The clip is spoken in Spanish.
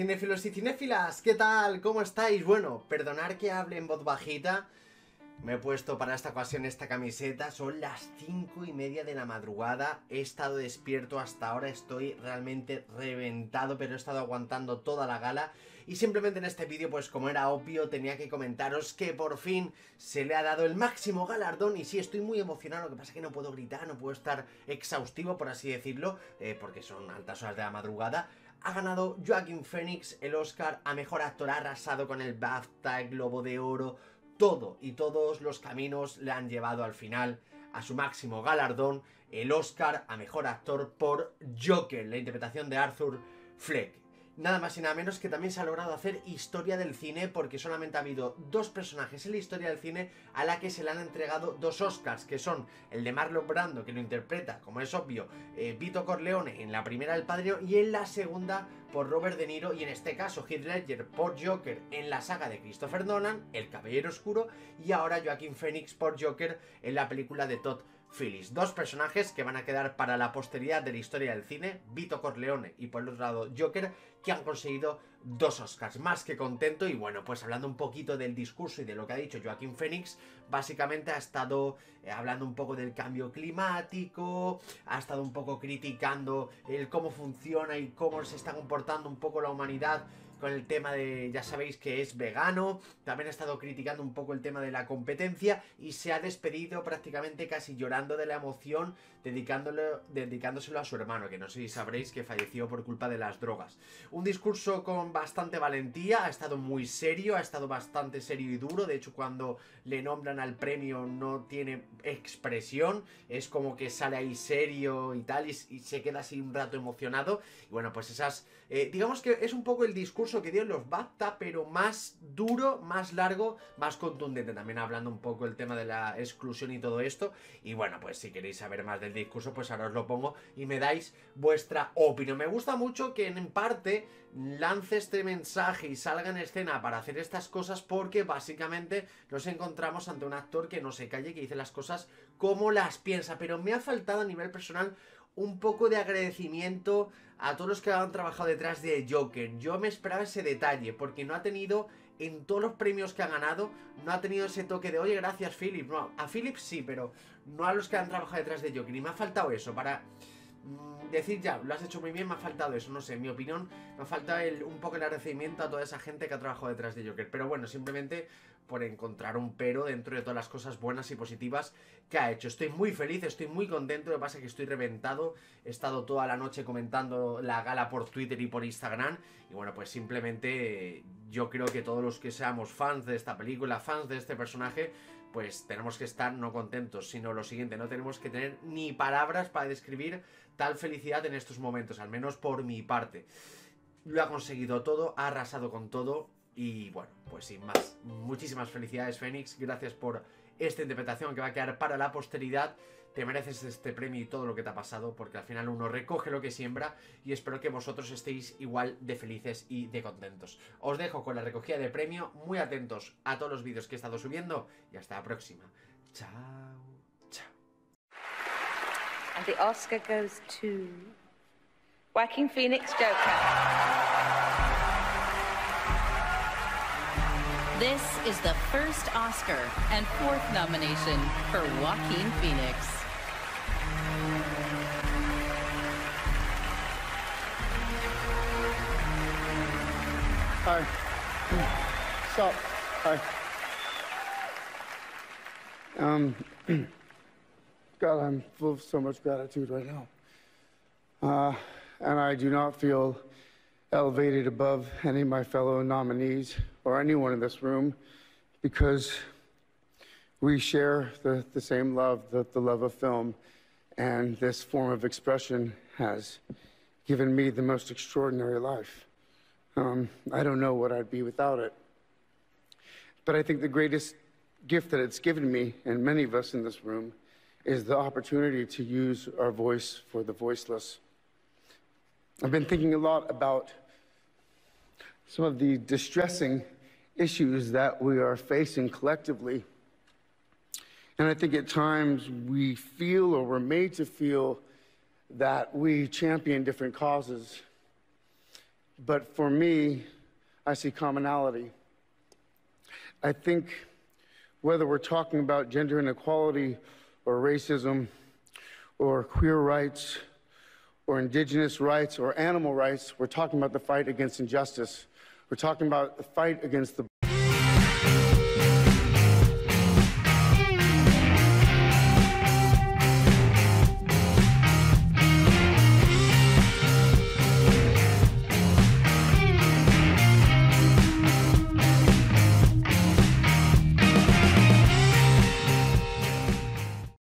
Cinéfilos y cinéfilas, ¿qué tal? ¿Cómo estáis? Bueno, perdonar que hable en voz bajita. Me he puesto para esta ocasión esta camiseta. Son las 5:30 de la madrugada. He estado despierto hasta ahora. Estoy realmente reventado, pero he estado aguantando toda la gala. Y simplemente en este vídeo, pues como era obvio, tenía que comentaros que por fin se le ha dado el máximo galardón. Y sí, estoy muy emocionado, lo que pasa es que no puedo gritar, no puedo estar exhaustivo, por así decirlo, porque son altas horas de la madrugada. Ha ganado Joaquin Phoenix el Oscar a Mejor Actor, ha arrasado con el BAFTA, el Globo de Oro. Todo y todos los caminos le han llevado al final a su máximo galardón, el Oscar a Mejor Actor por Joker, la interpretación de Arthur Fleck. Nada más y nada menos que también se ha logrado hacer historia del cine, porque solamente ha habido dos personajes en la historia del cine a la que se le han entregado dos Oscars, que son el de Marlon Brando, que lo interpreta, como es obvio, Vito Corleone en la primera El Padrino, y en la segunda por Robert De Niro, y en este caso Heath Ledger por Joker en la saga de Christopher Nolan, El Caballero Oscuro, y ahora Joaquin Phoenix por Joker en la película de Todd Phillips. Dos personajes que van a quedar para la posteridad de la historia del cine, Vito Corleone y por el otro lado Joker, que han conseguido dos Oscars. Más que contento. Y bueno, pues hablando un poquito del discurso y de lo que ha dicho Joaquin Phoenix, básicamente ha estado hablando un poco del cambio climático, ha estado un poco criticando el cómo funciona y cómo se está comportando un poco la humanidad con el tema de, ya sabéis que es vegano, también ha estado criticando un poco el tema de la competencia y se ha despedido prácticamente casi llorando de la emoción, dedicándoselo a su hermano, que no sé si sabréis que falleció por culpa de las drogas. Un discurso con bastante valentía, ha estado muy serio, ha estado bastante serio y duro, de hecho cuando le nombran al premio no tiene expresión, es como que sale ahí serio y tal, y se queda así un rato emocionado, y bueno, pues esas, digamos que es un poco el discurso que dio en los BAFTA, pero más duro, más largo, más contundente, también hablando un poco el tema de la exclusión y todo esto. Y bueno, pues si queréis saber más del discurso, pues ahora os lo pongo y me dais vuestra opinión. Me gusta mucho que en parte lance este mensaje y salga en escena para hacer estas cosas, porque básicamente nos encontramos ante un actor que no se calle, que dice las cosas como las piensa, pero me ha faltado a nivel personal un poco de agradecimiento a todos los que han trabajado detrás de Joker. Yo me esperaba ese detalle, porque no ha tenido, en todos los premios que ha ganado, no ha tenido ese toque de, oye, gracias, Philip. No, a Philip sí, pero no a los que han trabajado detrás de Joker. Y me ha faltado eso, para decir, ya, lo has hecho muy bien, me ha faltado eso, no sé, en mi opinión, me ha faltado un poco el agradecimiento a toda esa gente que ha trabajado detrás de Joker. Pero bueno, simplemente por encontrar un pero dentro de todas las cosas buenas y positivas que ha hecho. Estoy muy feliz, estoy muy contento, lo que pasa es que estoy reventado, he estado toda la noche comentando la gala por Twitter y por Instagram, y bueno, pues simplemente yo creo que todos los que seamos fans de esta película, fans de este personaje, pues tenemos que estar no contentos, sino lo siguiente, no tenemos que tener ni palabras para describir tal felicidad en estos momentos, al menos por mi parte. Lo ha conseguido todo, ha arrasado con todo y bueno, pues sin más, muchísimas felicidades, Phoenix, gracias por esta interpretación que va a quedar para la posteridad. Te mereces este premio y todo lo que te ha pasado, porque al final uno recoge lo que siembra, y espero que vosotros estéis igual de felices y de contentos. Os dejo con la recogida de premio, muy atentos a todos los vídeos que he estado subiendo y hasta la próxima. Chao, chao. And the Oscar goes to Joaquin Phoenix, Joker. This is the first Oscar and fourth nomination for Joaquin Phoenix. Hi. Stop. Hi. God, I'm full of so much gratitude right now. And I do not feel elevated above any of my fellow nominees or anyone in this room, because we share the same love, the love of film, and this form of expression has given me the most extraordinary life. I don't know what I'd be without it. But I think the greatest gift that it's given me, and many of us in this room, is the opportunity to use our voice for the voiceless. I've been thinking a lot about some of the distressing issues that we are facing collectively. And I think at times we feel, or we're made to feel, that we champion different causes. But for me, I see commonality. I think whether we're talking about gender inequality or racism or queer rights or indigenous rights or animal rights, we're talking about the fight against injustice. We're talking about the fight against the...